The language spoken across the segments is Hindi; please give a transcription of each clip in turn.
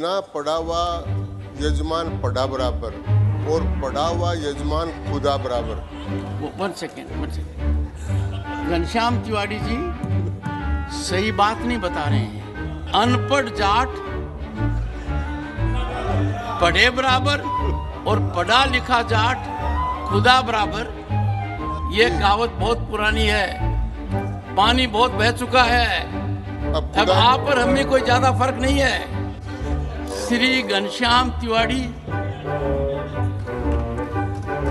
ना पड़ा हुआ यजमान पड़ा बराबर और पड़ा हुआ यजमान खुदा बराबर। One second. घनश्याम तिवारी जी सही बात नहीं बता रहे हैं। अनपढ़ जाट पढ़े बराबर और पढ़ा लिखा जाट खुदा बराबर। ये कहावत बहुत पुरानी है, पानी बहुत बह चुका है। अब आप पर हमें कोई ज्यादा फर्क नहीं है। श्री घनश्याम तिवारी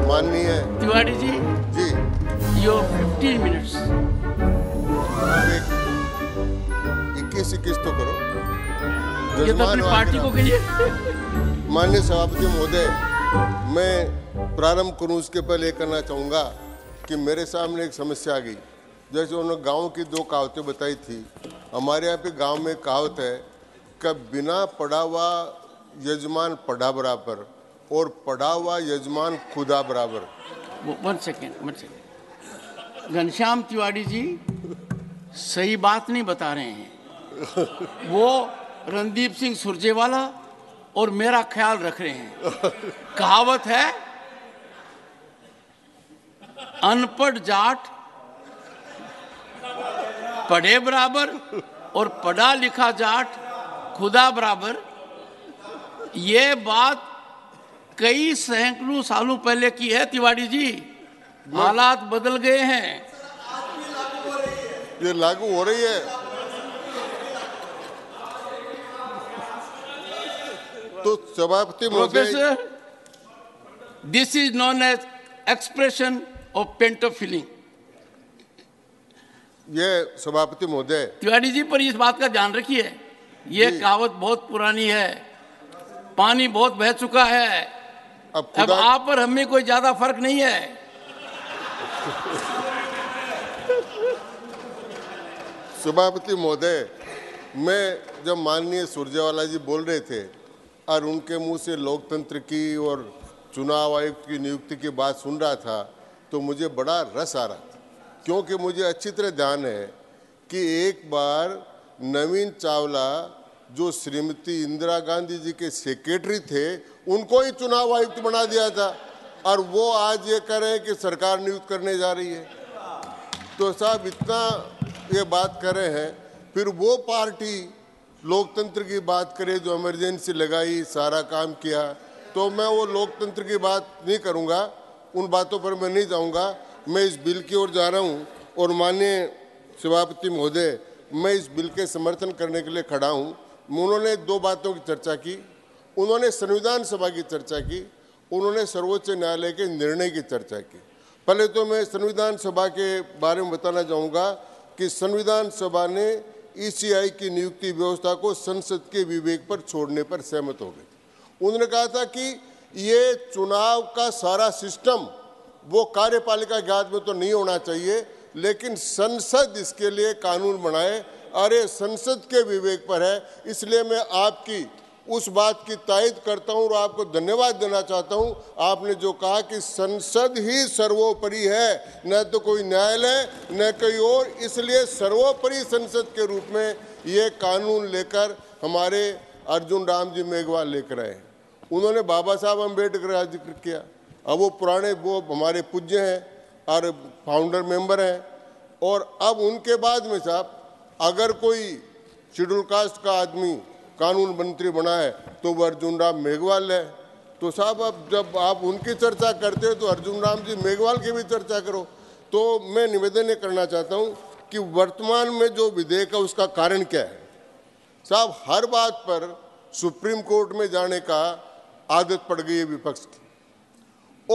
माननीय तिवारी जी योर 15 मिनट्स। 21 तो करो, ये तो अपनी पार्टी को कहिए। माननीय सभापति महोदय, मैं प्रारंभ करूँ उसके पहले कहना चाहूँगा कि मेरे सामने एक समस्या आ गई। जैसे उन्होंने गाँव की दो कहावतें बताई थी, हमारे यहाँ पे गांव में कहावत है कि बिना पढ़ा हुआ यजमान पढ़ा बराबर और पढ़ा हुआ यजमान खुदा बराबर। One second. घनश्याम तिवारी जी सही बात नहीं बता रहे हैं। वो रणदीप सिंह सुरजेवाला और मेरा ख्याल रख रहे हैं। कहावत है अनपढ़ जाट पढ़े बराबर और पढ़ा लिखा जाट खुदा बराबर। ये बात कई सैकड़ों सालों पहले की है तिवारी जी। हालात बदल गए हैं, ये लागू हो रही है। तो सभापति professor, this is known as expression of paint of feeling. ये सभापति महोदय तिवारी जी पर इस बात का ध्यान रखिए, ये कहावत बहुत पुरानी है, पानी बहुत बह चुका है। अब आप पर हमें कोई ज्यादा फर्क नहीं है। सभापति महोदय, मैं जब माननीय सुरजेवाला जी बोल रहे थे और उनके मुंह से लोकतंत्र की और चुनाव आयुक्त की नियुक्ति की बात सुन रहा था तो मुझे बड़ा रस आ रहा था, क्योंकि मुझे अच्छी तरह ध्यान है कि एक बार नवीन चावला जो श्रीमती इंदिरा गांधी जी के सेक्रेटरी थे, उनको ही चुनाव आयुक्त बना दिया था और वो आज ये कह रहे हैं कि सरकार नियुक्त करने जा रही है। तो साहब इतना ये बात कर रहे हैं, फिर वो पार्टी लोकतंत्र की बात करे जो इमरजेंसी लगाई, सारा काम किया। तो मैं वो लोकतंत्र की बात नहीं करूँगा, उन बातों पर मैं नहीं जाऊँगा। मैं इस बिल की ओर जा रहा हूं और माननीय सभापति महोदय, मैं इस बिल के समर्थन करने के लिए खड़ा हूं। उन्होंने दो बातों की चर्चा की, उन्होंने संविधान सभा की चर्चा की, उन्होंने सर्वोच्च न्यायालय के निर्णय की चर्चा की। पहले तो मैं संविधान सभा के बारे में बताना चाहूँगा कि संविधान सभा ने ECI की नियुक्ति व्यवस्था को संसद के विवेक पर छोड़ने पर सहमत हो गई। उन्होंने कहा था कि ये चुनाव का सारा सिस्टम वो कार्यपालिका के हाथ में तो नहीं होना चाहिए, लेकिन संसद इसके लिए कानून बनाए। अरे संसद के विवेक पर है, इसलिए मैं आपकी उस बात की तायद करता हूं और आपको धन्यवाद देना चाहता हूं। आपने जो कहा कि संसद ही सर्वोपरि है, न तो कोई न्यायालय न कोई और, इसलिए सर्वोपरि संसद के रूप में ये कानून लेकर हमारे अर्जुन राम जी मेघवाल लेकर आए। उन्होंने बाबा साहब अम्बेडकर का जिक्र किया। अब वो पुराने वो हमारे पूज्य हैं और फाउंडर मेंबर हैं, और अब उनके बाद में साहब अगर कोई शेड्यूल कास्ट का आदमी कानून मंत्री बना है तो वो अर्जुन राम मेघवाल है। तो साहब अब जब आप उनकी चर्चा करते हो तो अर्जुन राम जी मेघवाल की भी चर्चा करो। तो मैं निवेदन ये करना चाहता हूँ कि वर्तमान में जो विधेयक है उसका कारण क्या है। साहब हर बात पर सुप्रीम कोर्ट में जाने का आदत पड़ गई है विपक्ष की,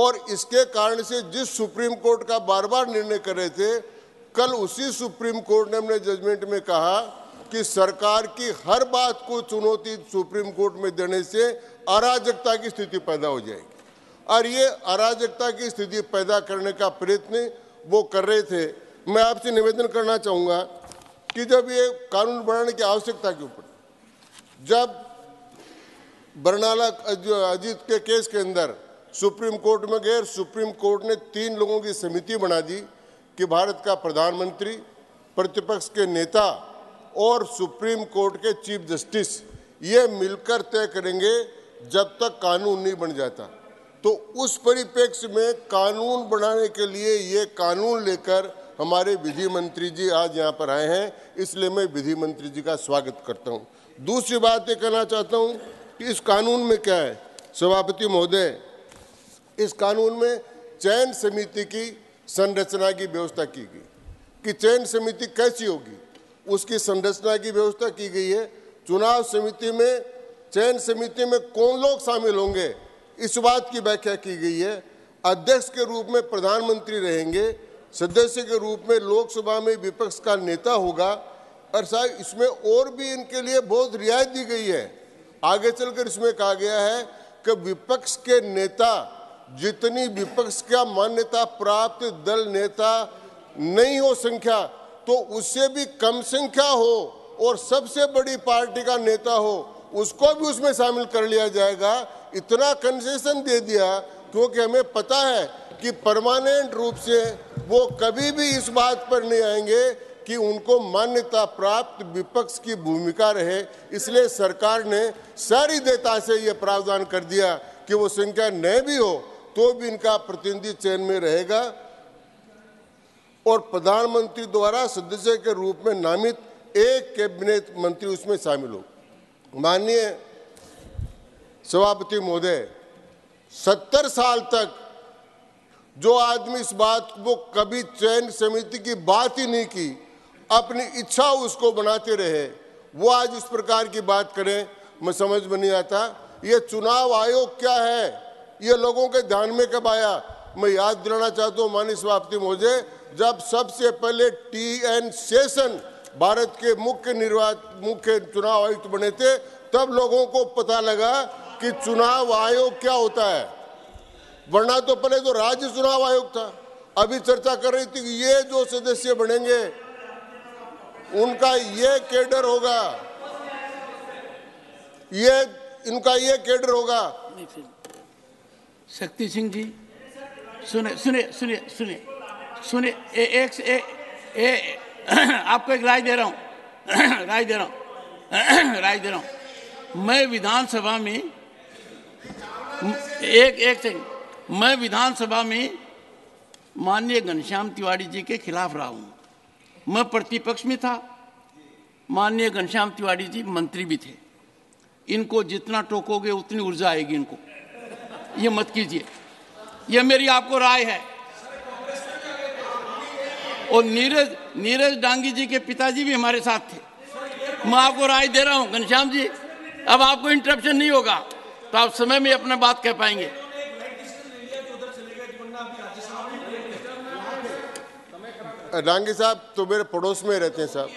और इसके कारण से जिस सुप्रीम कोर्ट का बार बार निर्णय कर रहे थे, कल उसी सुप्रीम कोर्ट ने अपने जजमेंट में कहा कि सरकार की हर बात को चुनौती सुप्रीम कोर्ट में देने से अराजकता की स्थिति पैदा हो जाएगी। और ये अराजकता की स्थिति पैदा करने का प्रयत्न वो कर रहे थे। मैं आपसे निवेदन करना चाहूँगा कि जब ये कानून बनाने की आवश्यकता के ऊपर, जब बरनाला अजीत के केस के अंदर सुप्रीम कोर्ट में गए, सुप्रीम कोर्ट ने 3 लोगों की समिति बना दी कि भारत का प्रधानमंत्री, प्रतिपक्ष के नेता और सुप्रीम कोर्ट के चीफ जस्टिस, ये मिलकर तय करेंगे जब तक कानून नहीं बन जाता। तो उस परिप्रेक्ष्य में कानून बनाने के लिए ये कानून लेकर हमारे विधि मंत्री जी आज यहाँ पर आए हैं, इसलिए मैं विधि मंत्री जी का स्वागत करता हूँ। दूसरी बात ये कहना चाहता हूँ कि इस कानून में क्या है सभापति महोदय, इस कानून में चयन समिति की संरचना की व्यवस्था की गई कि चयन समिति कैसी होगी उसकी संरचना की व्यवस्था की गई है। चुनाव समिति में चयन समिति में कौन लोग शामिल होंगे इस बात की व्याख्या की गई है। अध्यक्ष के रूप में प्रधानमंत्री रहेंगे, सदस्य के रूप में लोकसभा में विपक्ष का नेता होगा। और साहब इसमें और भी इनके लिए बहुत रियायत दी गई है। आगे चलकर इसमें कहा गया है कि विपक्ष के नेता जितनी विपक्ष का मान्यता प्राप्त दल नेता नहीं हो संख्या तो उससे भी कम संख्या हो और सबसे बड़ी पार्टी का नेता हो उसको भी उसमें शामिल कर लिया जाएगा। इतना कंसेशन दे दिया क्योंकि हमें पता है कि परमानेंट रूप से वो कभी भी इस बात पर नहीं आएंगे कि उनको मान्यता प्राप्त विपक्ष की भूमिका रहे, इसलिए सरकार ने सारी देता से ये प्रावधान कर दिया कि वो संख्या न भी हो तो भी इनका प्रतिनिधि चयन में रहेगा। और प्रधानमंत्री द्वारा सदस्य के रूप में नामित एक कैबिनेट मंत्री उसमें शामिल हो। माननीय सभापति महोदय, 70 साल तक जो आदमी इस बात को कभी चयन समिति की बात ही नहीं की, अपनी इच्छा उसको बनाते रहे, वो आज इस प्रकार की बात करें, मैं समझ में नहीं आता। ये चुनाव आयोग क्या है ये लोगों के ध्यान में कब आया? मैं याद दिलाना चाहता हूँ माननीय सभापति महोदय, जब सबसे पहले टी.एन. शेषन भारत के मुख्य चुनाव आयुक्त बने थे तब लोगों को पता लगा कि चुनाव आयोग क्या होता है। वरना तो पहले तो राज्य चुनाव आयोग था। अभी चर्चा कर रही थी कि ये जो सदस्य बनेंगे उनका ये कैडर होगा, ये इनका ये कैडर होगा। शक्ति सिंह जी सुने सुने सुने सुने सुने आपको एक राय दे रहा हूँ। मैं विधानसभा में मैं विधानसभा में माननीय घनश्याम तिवारी जी के खिलाफ रहा हूँ। मैं प्रतिपक्ष में था, माननीय घनश्याम तिवारी जी मंत्री भी थे। इनको जितना टोकोगे उतनी ऊर्जा आएगी इनको, ये मत कीजिए। ये मेरी आपको राय है। और नीरज डांगी जी के पिताजी भी हमारे साथ थे। मैं आपको राय दे रहा हूँ घनश्याम जी, अब आपको इंटरप्शन नहीं होगा तो आप समय में अपना बात कह पाएंगे। डांगी साहब तो मेरे पड़ोस में रहते हैं साहब,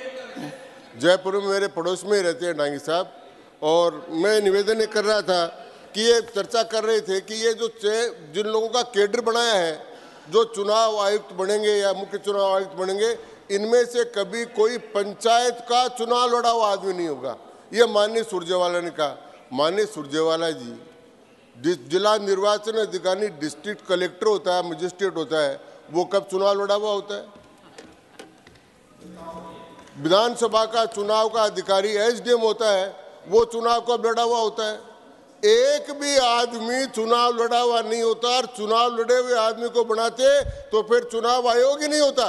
जयपुर में मेरे पड़ोस में ही रहते हैं डांगी साहब। और मैं निवेदन कर रहा था कि ये चर्चा कर रहे थे कि ये जो जिन लोगों का कैडर बनाया है जो चुनाव आयुक्त बनेंगे या मुख्य चुनाव आयुक्त बनेंगे, इनमें से कभी कोई पंचायत का चुनाव लड़ा हुआ आदमी नहीं होगा। ये माननीय सुरजेवाला ने कहा। माननीय सुरजेवाला जी जिला निर्वाचन अधिकारी डिस्ट्रिक्ट कलेक्टर होता है, मजिस्ट्रेट होता है, वो कब चुनाव लड़ा हुआ होता है? विधानसभा का चुनाव का अधिकारी एसडीएम होता है, वो चुनाव कब लड़ा हुआ होता है? एक भी आदमी चुनाव लड़ा हुआ नहीं होता। और चुनाव लड़े हुए आदमी को बनाते तो फिर चुनाव आयोग ही नहीं होता।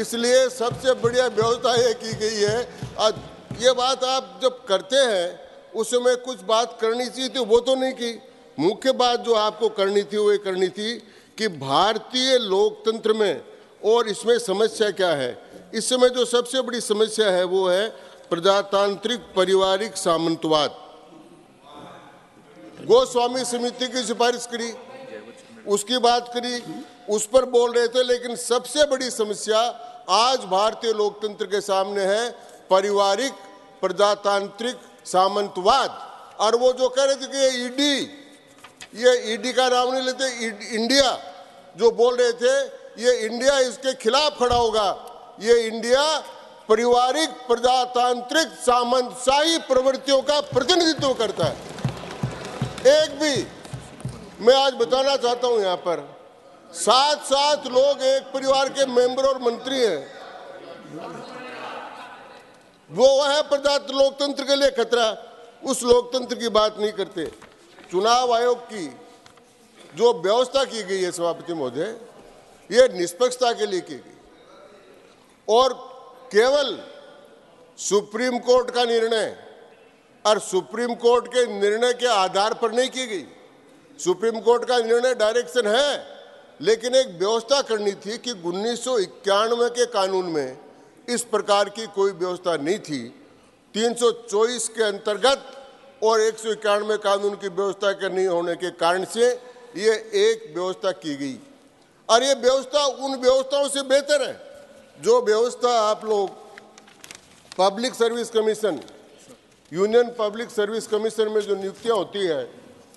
इसलिए सबसे बढ़िया व्यवस्था ये की गई है। और ये बात आप जब करते हैं उस समय कुछ बात करनी चाहिए थी, वो तो नहीं की। मुख्य बात जो आपको करनी थी वो करनी थी कि भारतीय लोकतंत्र में और इसमें समस्या क्या है। इस समय जो सबसे बड़ी समस्या है वो है प्रजातांत्रिक पारिवारिक सामंतवाद। गोस्वामी समिति की सिफारिश करी, उसकी बात करी, उस पर बोल रहे थे, लेकिन सबसे बड़ी समस्या आज भारतीय लोकतंत्र के सामने है पारिवारिक प्रजातांत्रिक सामंतवाद। और वो जो कह रहे थे कि ये ईडी का नाम नहीं लेते, इंडिया जो बोल रहे थे ये इंडिया इसके खिलाफ खड़ा होगा। ये इंडिया पारिवारिक प्रजातांत्रिक सामंतशाही प्रवृत्तियों का प्रतिनिधित्व करता है। एक भी मैं आज बताना चाहता हूं, यहां पर 7-7 लोग एक परिवार के मेंबर और मंत्री हैं, वो है प्रजातंत्र लोकतंत्र के लिए खतरा। उस लोकतंत्र की बात नहीं करते। चुनाव आयोग की जो व्यवस्था की गई है सभापति महोदय, ये निष्पक्षता के लिए की गई और केवल सुप्रीम कोर्ट का निर्णय और सुप्रीम कोर्ट के निर्णय के आधार पर नहीं की गई। सुप्रीम कोर्ट का निर्णय डायरेक्शन है, लेकिन एक व्यवस्था करनी थी कि 1991 के कानून में इस प्रकार की कोई व्यवस्था नहीं थी। 324 के अंतर्गत और 191 कानून की व्यवस्था के नहीं होने के कारण से ये एक व्यवस्था की गई और ये व्यवस्था उन व्यवस्थाओं से बेहतर है जो व्यवस्था आप लोग public service commission, union public service commission में जो नियुक्तियाँ होती है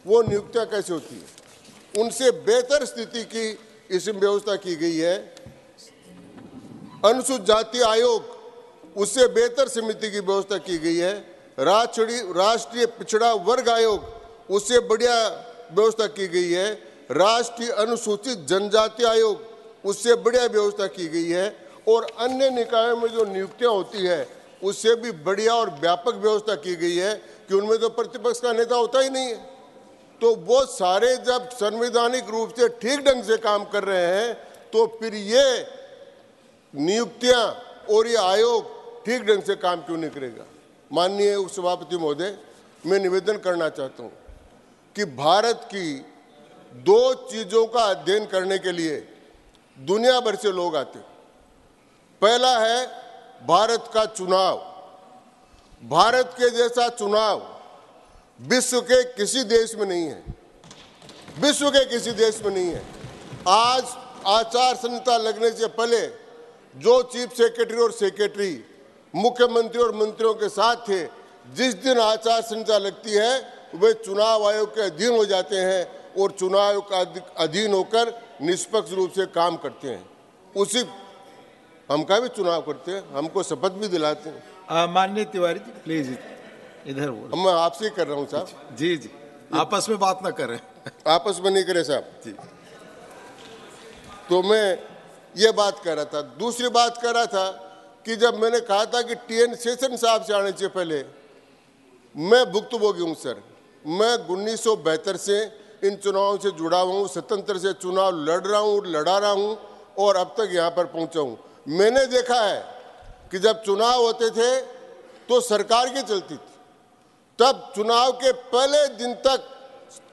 वो नियुक्तियाँ कैसे होती है, उनसे बेहतर स्थिति की इस व्यवस्था की गई है। अनुसूचित जाति आयोग, उससे बेहतर समिति की व्यवस्था की गई है। राष्ट्रीय पिछड़ा वर्ग आयोग, उससे बढ़िया व्यवस्था की गई है। राष्ट्रीय अनुसूचित जनजाति आयोग, उससे बढ़िया व्यवस्था की गई है। और अन्य निकायों में जो नियुक्तियाँ होती है उससे भी बढ़िया और व्यापक व्यवस्था की गई है कि उनमें तो प्रतिपक्ष का नेता होता ही नहीं है। तो वो सारे जब संवैधानिक रूप से ठीक ढंग से काम कर रहे हैं तो फिर ये नियुक्तियां और ये आयोग ठीक ढंग से काम क्यों नहीं करेगा। माननीय उपसभापति महोदय, मैं निवेदन करना चाहता हूँ कि भारत की दो चीज़ों का अध्ययन करने के लिए दुनिया भर से लोग आते हैं। पहला है भारत का चुनाव। भारत के जैसा चुनाव विश्व के किसी देश में नहीं है, विश्व के किसी देश में नहीं है। आज आचार संहिता लगने से पहले जो चीफ सेक्रेटरी और सेक्रेटरी मुख्यमंत्री और मंत्रियों के साथ थे, जिस दिन आचार संहिता लगती है वे चुनाव आयोग के अधीन हो जाते हैं और चुनाव आयोग का अधीन होकर निष्पक्ष रूप से काम करते हैं। उसी हमका भी चुनाव करते हैं, हमको शपथ भी दिलाते हैं। माननीय तिवारी जी प्लीज इधर बोलो। मैं आपसे कर रहा हूँ साहब। जी जी, आपस में बात ना करें। आपस में नहीं करें साहब जी। तो मैं ये बात कर रहा था। दूसरी बात कर रहा था कि जब मैंने कहा था कि टी.एन. शेषन साहब से आने से पहले मैं भुक्तभोगी हूँ सर। मैं 1972 से इन चुनावों से जुड़ा हुआ हूँ, स्वतंत्र से चुनाव लड़ रहा हूँ, लड़ा रहा हूँ और अब तक यहाँ पर पहुँचा हूँ। मैंने देखा है कि जब चुनाव होते थे तो सरकार की चलती थी, तब चुनाव के पहले दिन तक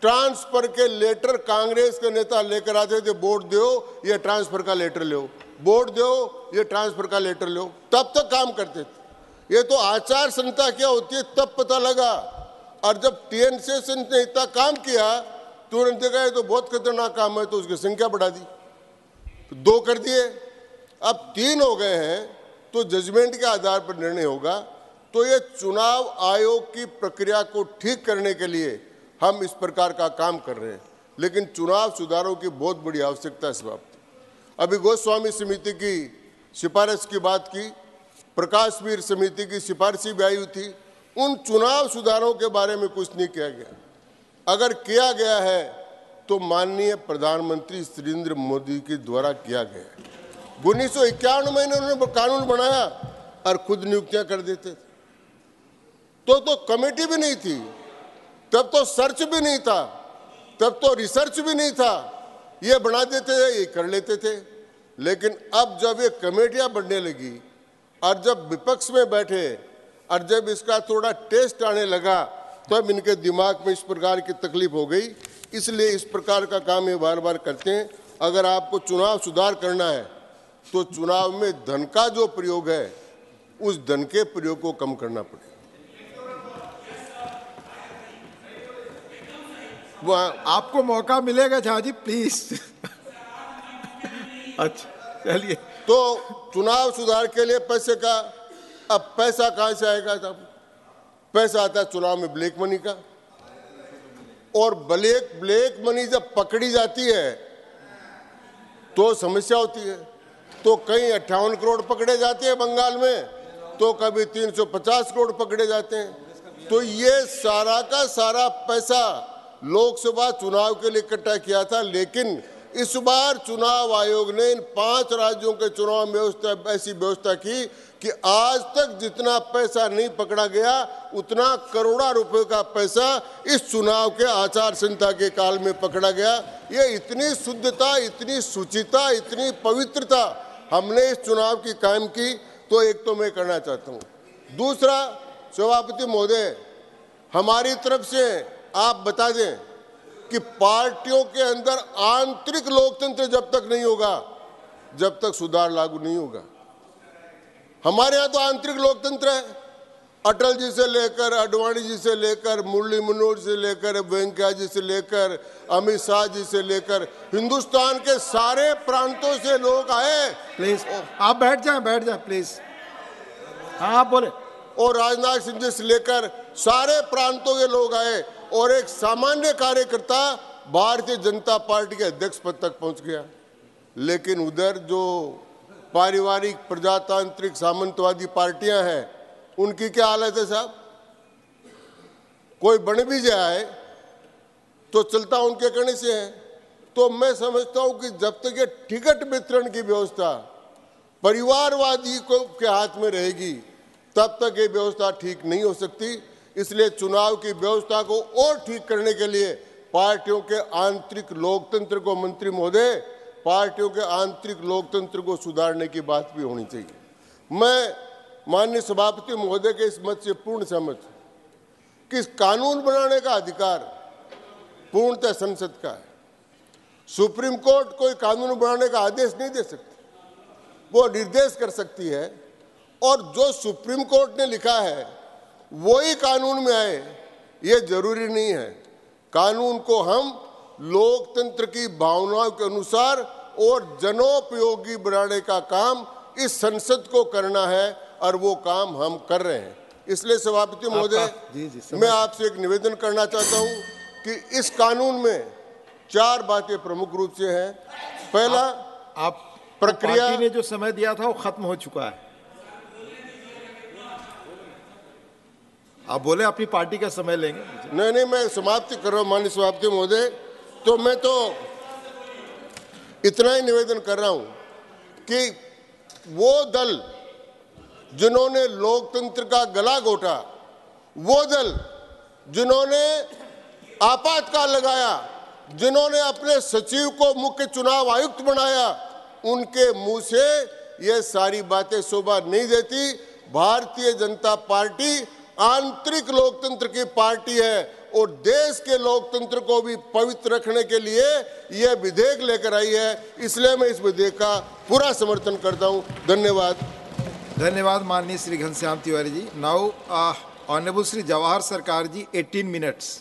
ट्रांसफर के लेटर कांग्रेस के नेता लेकर आते थे। वोट दो या ट्रांसफर का लेटर लो, वोट दो या ट्रांसफर का लेटर लो, तब तक काम करते थे। ये तो आचार संहिता क्या होती है तब पता लगा, और जब टी.एन. शेषन ने इतना काम किया तो उन्होंने देखा ये तो बहुत खतरनाक काम है, तो उसकी संख्या बढ़ा दी, तो 2 कर दिए, अब 3 हो गए हैं, तो जजमेंट के आधार पर निर्णय होगा। तो ये चुनाव आयोग की प्रक्रिया को ठीक करने के लिए हम इस प्रकार का काम कर रहे हैं, लेकिन चुनाव सुधारों की बहुत बड़ी आवश्यकता है। इस बात अभी गोस्वामी समिति की सिफारिश की बात की, प्रकाशवीर समिति की सिफारिशें भी आई हुई थी, उन चुनाव सुधारों के बारे में कुछ नहीं किया गया। अगर किया गया है तो माननीय प्रधानमंत्री नरेंद्र मोदी के द्वारा किया गया है। 1991 में उन्होंने कानून बनाया और खुद नियुक्तियां कर देते थे। तो कमेटी भी नहीं थी, तब तो सर्च भी नहीं था, तब तो रिसर्च भी नहीं था, ये बना देते थे, ये कर लेते थे। लेकिन अब जब ये कमेटियां बनने लगी और जब विपक्ष में बैठे और जब इसका थोड़ा टेस्ट आने लगा तब इनके दिमाग में इस प्रकार की तकलीफ हो गई। इसलिए इस प्रकार का काम ये बार बार करते हैं। अगर आपको चुनाव सुधार करना है तो चुनाव में धन का जो प्रयोग है उस धन के प्रयोग को कम करना पड़ेगा। वो आपको मौका मिलेगा झा जी प्लीज। अच्छा चलिए, तो चुनाव सुधार के लिए पैसे का, अब पैसा कहाँ से आएगा साहब? पैसा आता है चुनाव में ब्लैक मनी का, और ब्लैक मनी जब पकड़ी जाती है तो समस्या होती है। तो कहीं 58 करोड़ पकड़े जाते हैं बंगाल में, तो कभी 350 करोड़ पकड़े जाते हैं। तो ये सारा का सारा पैसा लोकसभा चुनाव के लिए इकट्ठा किया था, लेकिन इस बार चुनाव आयोग ने इन 5 राज्यों के चुनाव में ऐसी व्यवस्था की कि आज तक जितना पैसा नहीं पकड़ा गया उतना करोड़ों रुपए का पैसा इस चुनाव के आचार संहिता के काल में पकड़ा गया। ये इतनी शुद्धता, इतनी शुचिता, इतनी पवित्रता हमने इस चुनाव की कायम की। तो एक तो मैं करना चाहता हूँ। दूसरा, सभापति महोदय, हमारी तरफ से आप बता दें कि पार्टियों के अंदर आंतरिक लोकतंत्र जब तक नहीं होगा, जब तक सुधार लागू नहीं होगा। हमारे यहाँ तो आंतरिक लोकतंत्र है। अटल जी से लेकर, अडवाणी जी से लेकर, मुरली मनोहर से लेकर, वेंकैया जी से लेकर, अमित शाह जी से लेकर हिंदुस्तान के सारे प्रांतों से लोग आए। प्लीज आप बैठ जाए प्लीज। हाँ बोले। और राजनाथ सिंह जी से लेकर सारे प्रांतों के लोग आए और एक सामान्य कार्यकर्ता भारतीय जनता पार्टी के अध्यक्ष पद तक पहुंच गया। लेकिन उधर जो पारिवारिक प्रजातांत्रिक सामंतवादी पार्टियां हैं उनकी क्या हालत है साहब? कोई बन भी जाए तो चलता उनके कहने से है। तो मैं समझता हूं कि जब तक ये टिकट वितरण की व्यवस्था परिवारवादी को के हाथ में रहेगी तब तक ये व्यवस्था ठीक नहीं हो सकती। इसलिए चुनाव की व्यवस्था को और ठीक करने के लिए पार्टियों के आंतरिक लोकतंत्र को, मंत्री महोदय, पार्टियों के आंतरिक लोकतंत्र को सुधारने की बात भी होनी चाहिए। मैं माननीय सभापति महोदय के इस मत से पूर्ण सहमत हूं कि कानून बनाने का अधिकार पूर्णतः संसद का है। सुप्रीम कोर्ट कोई कानून बनाने का आदेश नहीं दे सकती, वो निर्देश कर सकती है और जो सुप्रीम कोर्ट ने लिखा है वही कानून में आए ये जरूरी नहीं है। कानून को हम लोकतंत्र की भावनाओं के अनुसार और जनोपयोगी बनाने का काम इस संसद को करना है और वो काम हम कर रहे हैं। इसलिए सभापति महोदय, मैं आपसे एक निवेदन करना चाहता हूं कि इस कानून में 4 बातें प्रमुख रूप से हैं। पहला, आप प्रक्रिया ने जो समय दिया था वो खत्म हो चुका है। आप बोले, अपनी पार्टी का समय लेंगे। नहीं, मैं समाप्ति कर रहा हूँ माननीय सभापति महोदय। तो मैं तो इतना ही निवेदन कर रहा हूँ कि वो दल जिन्होंने लोकतंत्र का गला घोटा, वो दल जिन्होंने आपातकाल लगाया, जिन्होंने अपने सचिव को मुख्य चुनाव आयुक्त बनाया, उनके मुंह से ये सारी बातें शोभा नहीं देती। भारतीय जनता पार्टी आंतरिक लोकतंत्र की पार्टी है और देश के लोकतंत्र को भी पवित्र रखने के लिए यह विधेयक लेकर आई है। इसलिए मैं इस विधेयक का पूरा समर्थन करता हूं। धन्यवाद माननीय श्री घनश्याम तिवारी जी। नाउ ऑनरेबल श्री जवाहर सरकार जी 18 मिनट्स।